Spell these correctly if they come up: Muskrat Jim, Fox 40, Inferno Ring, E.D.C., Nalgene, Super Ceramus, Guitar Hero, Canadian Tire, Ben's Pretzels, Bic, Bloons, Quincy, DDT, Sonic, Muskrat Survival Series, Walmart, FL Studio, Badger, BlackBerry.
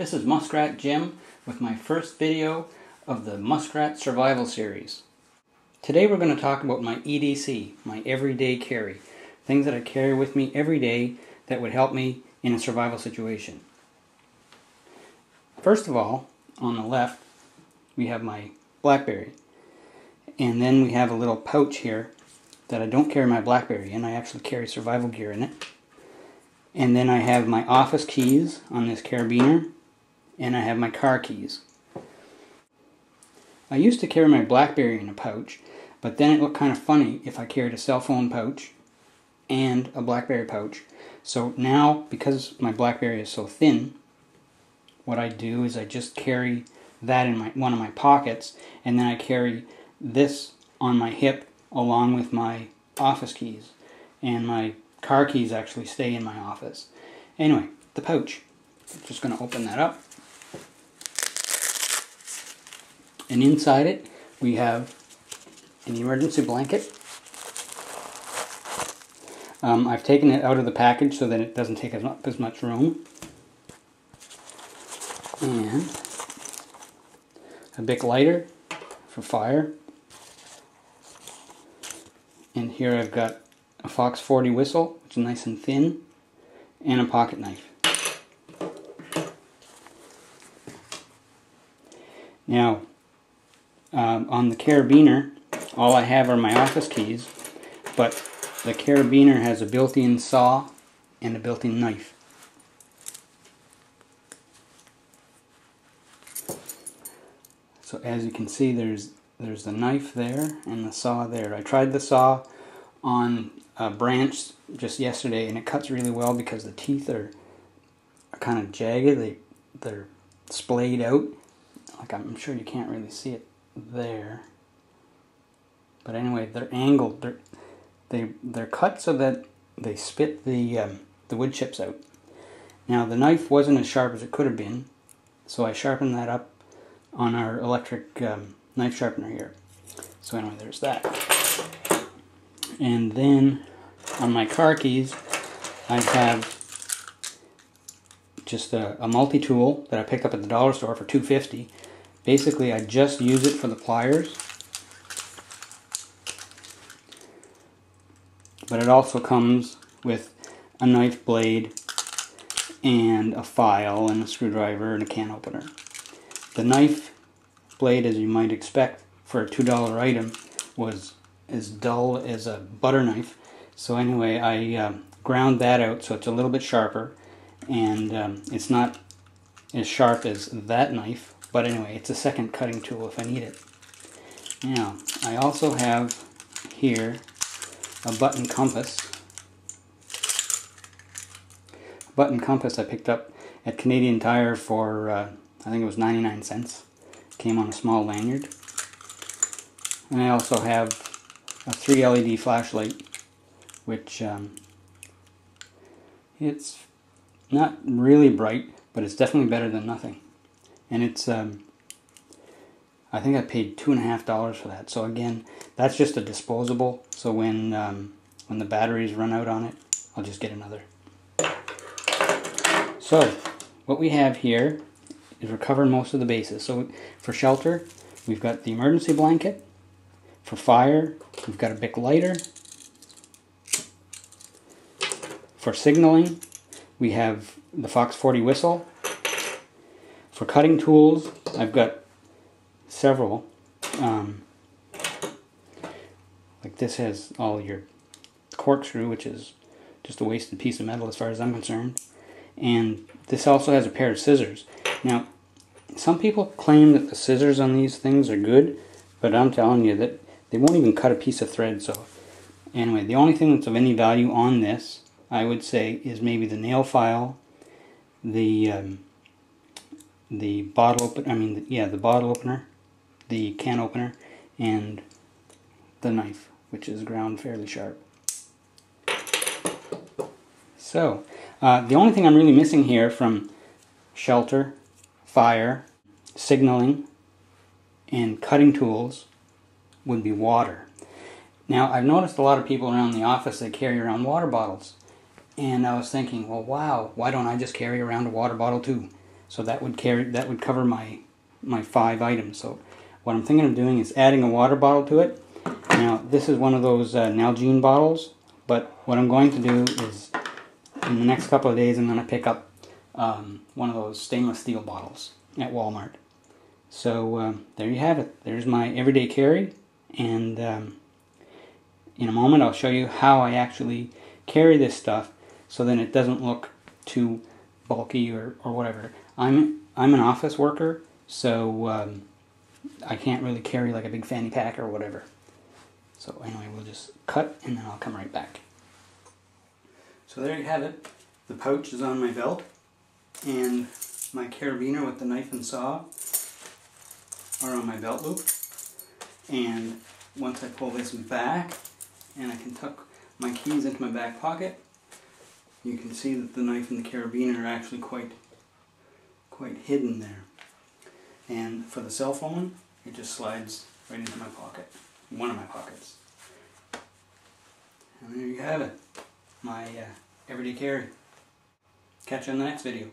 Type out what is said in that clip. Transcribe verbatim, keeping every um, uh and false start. This is Muskrat Jim with my first video of the Muskrat Survival Series. Today we're going to talk about my E D C, my everyday carry. Things that I carry with me every day that would help me in a survival situation. First of all, on the left we have my BlackBerry. And then we have a little pouch here that I don't carry my BlackBerry in. I actually carry survival gear in it. And then I have my office keys on this carabiner, and I have my car keys. I used to carry my BlackBerry in a pouch, but then it looked kind of funny if I carried a cell phone pouch and a BlackBerry pouch. So now, because my BlackBerry is so thin, what I do is I just carry that in my, one of my pockets, and then I carry this on my hip along with my office keys, and my car keys actually stay in my office. Anyway, the pouch. I'm just going to open that up. And inside it, we have an emergency blanket. Um, I've taken it out of the package so that it doesn't take up as much room. And a Bic lighter for fire. And here I've got a Fox forty whistle, which is nice and thin, and a pocket knife. Now, um, on the carabiner, all I have are my office keys, but the carabiner has a built-in saw and a built-in knife. So as you can see, there's there's the knife there and the saw there. I tried the saw on a branch just yesterday, and it cuts really well because the teeth are, are kind of jagged. They, they're splayed out. Like, I'm sure you can't really see it there. But anyway, they're angled. They're, they, they're cut so that they spit the, um, the wood chips out. Now, the knife wasn't as sharp as it could have been, so I sharpened that up on our electric um, knife sharpener here. So anyway, there's that. And then on my car keys, I have just a, a multi-tool that I picked up at the dollar store for two fifty. Basically, I just use it for the pliers. But it also comes with a knife blade and a file and a screwdriver and a can opener. The knife blade, as you might expect for a two dollar item, was as dull as a butter knife. So anyway, I um, ground that out so it's a little bit sharper, and um, it's not as sharp as that knife, but anyway, it's a second cutting tool if I need it. Now, I also have here a button compass. A button compass I picked up at Canadian Tire for, uh, I think it was ninety-nine cents. Came on a small lanyard. And I also have a three L E D flashlight, which um, it's not really bright, but it's definitely better than nothing. And it's, um, I think I paid two and a half dollars for that. So again, that's just a disposable. So when um, when the batteries run out on it, I'll just get another. So what we have here is we're covering most of the bases. So for shelter, we've got the emergency blanket. For fire, we've got a Bic lighter. For signaling, we have the Fox forty whistle. For cutting tools, I've got several. Um, like this has all your corkscrew, which is just a wasted piece of metal as far as I'm concerned. And this also has a pair of scissors. Now, some people claim that the scissors on these things are good, but I'm telling you that they won't even cut a piece of thread. So anyway, the only thing that's of any value on this, I would say, is maybe the nail file, the um, the bottle opener, I mean, the, yeah, the bottle opener, the can opener, and the knife, which is ground fairly sharp. So, uh, the only thing I'm really missing here from shelter, fire, signaling, and cutting tools would be water. Now, I've noticed a lot of people around the office that carry around water bottles, and I was thinking, well, wow, why don't I just carry around a water bottle too? So that would carry, that would cover my my five items. So what I'm thinking of doing is adding a water bottle to it. Now this is one of those uh, Nalgene bottles, but what I'm going to do is in the next couple of days I'm going to pick up um, one of those stainless steel bottles at Walmart. So um, there you have it. There's my everyday carry, and um, in a moment I'll show you how I actually carry this stuff so then it doesn't look too bulky or, or whatever. I'm, I'm an office worker, so um, I can't really carry like a big fanny pack or whatever. So anyway, we'll just cut and then I'll come right back. So there you have it. The pouch is on my belt, and my carabiner with the knife and saw are on my belt loop. And once I pull this back and I can tuck my keys into my back pocket, you can see that the knife and the carabiner are actually quite quite hidden there. And for the cell phone, it just slides right into my pocket, one of my pockets. And there you have it, my uh, everyday carry. Catch you on the next video.